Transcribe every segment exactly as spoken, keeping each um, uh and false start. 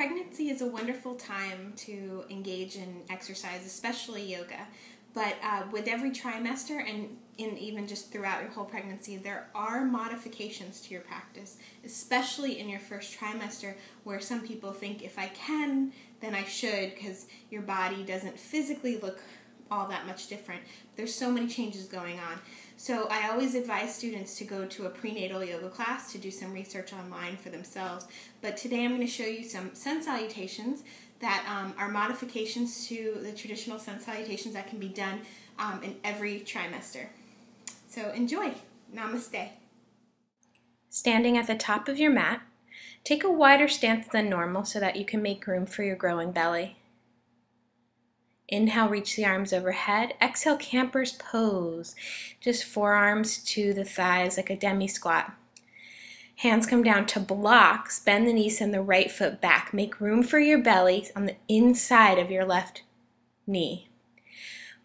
Pregnancy is a wonderful time to engage in exercise, especially yoga. But uh, with every trimester and in even just throughout your whole pregnancy, there are modifications to your practice, especially in your first trimester, where some people think, if I can, then I should, because your body doesn't physically look all that much different. There's so many changes going on. So I always advise students to go to a prenatal yoga class to do some research online for themselves. But today I'm going to show you some sun salutations that um, are modifications to the traditional sun salutations that can be done um, in every trimester. So enjoy. Namaste. Standing at the top of your mat, take a wider stance than normal so that you can make room for your growing belly. Inhale, reach the arms overhead. Exhale, camper's pose. Just forearms to the thighs like a demi squat. Hands come down to blocks. Bend the knees and the right foot back. Make room for your belly on the inside of your left knee.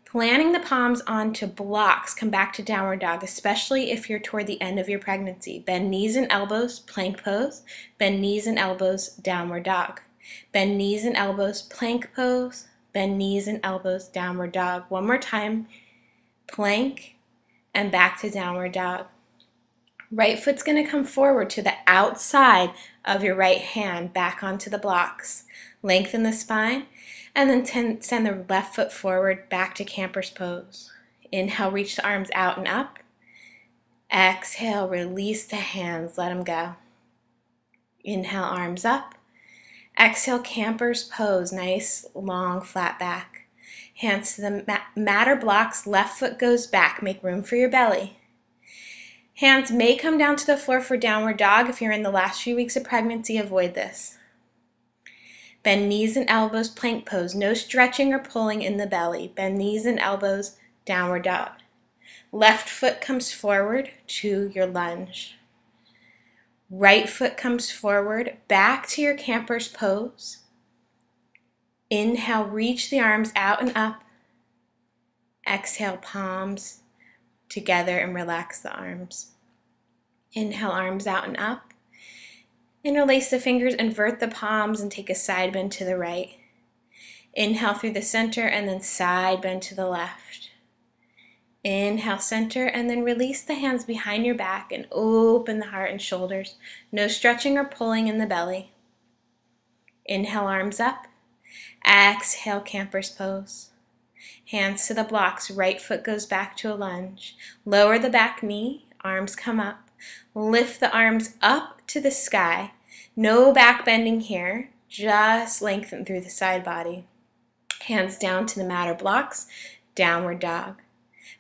Planting the palms onto blocks. Come back to downward dog, especially if you're toward the end of your pregnancy. Bend knees and elbows, plank pose. Bend knees and elbows, downward dog. Bend knees and elbows, plank pose. Bend knees and elbows, downward dog. One more time, plank, and back to downward dog. Right foot's going to come forward to the outside of your right hand, back onto the blocks. Lengthen the spine, and then send the left foot forward, back to camper's pose. Inhale, reach the arms out and up. Exhale, release the hands, let them go. Inhale, arms up. Exhale, camper's pose, nice long flat back. Hands to the mat, mat or blocks, left foot goes back, make room for your belly. Hands may come down to the floor for downward dog. If you're in the last few weeks of pregnancy, avoid this. Bend knees and elbows, plank pose, no stretching or pulling in the belly. Bend knees and elbows, downward dog. Left foot comes forward to your lunge. Right foot comes forward, back to your camper's pose. Inhale, reach the arms out and up. Exhale, palms together and relax the arms. Inhale, arms out and up. Interlace the fingers, invert the palms, and take a side bend to the right. Inhale through the center and then side bend to the left. Inhale, center, and then release the hands behind your back and open the heart and shoulders. No stretching or pulling in the belly. Inhale, arms up. Exhale, camper's pose. Hands to the blocks. Right foot goes back to a lunge. Lower the back knee. Arms come up. Lift the arms up to the sky. No back bending here. Just lengthen through the side body. Hands down to the mat or blocks. Downward dog.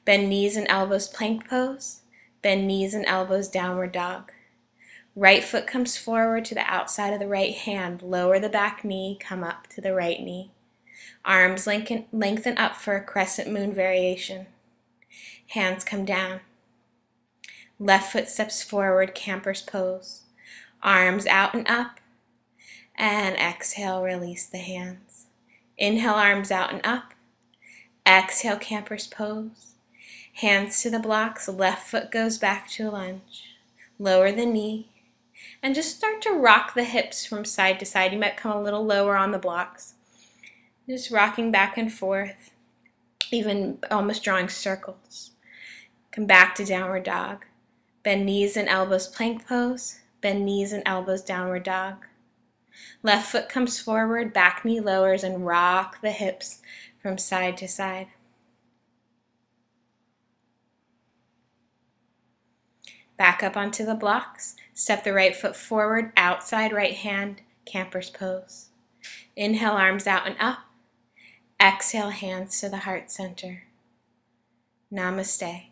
Bend knees and elbows, plank pose. Bend knees and elbows, downward dog. Right foot comes forward to the outside of the right hand. Lower the back knee, come up to the right knee. Arms lengthen, lengthen up for a crescent moon variation. Hands come down. Left foot steps forward, camper's pose. Arms out and up. And exhale, release the hands. Inhale, arms out and up. Exhale, camper's pose. Hands to the blocks, left foot goes back to a lunge. Lower the knee, and just start to rock the hips from side to side. You might come a little lower on the blocks. Just rocking back and forth, even almost drawing circles. Come back to downward dog. Bend knees and elbows, plank pose. Bend knees and elbows, downward dog. Left foot comes forward, back knee lowers, and rock the hips from side to side. Back up onto the blocks, step the right foot forward, outside right hand, camper's pose. Inhale, arms out and up. Exhale, hands to the heart center. Namaste.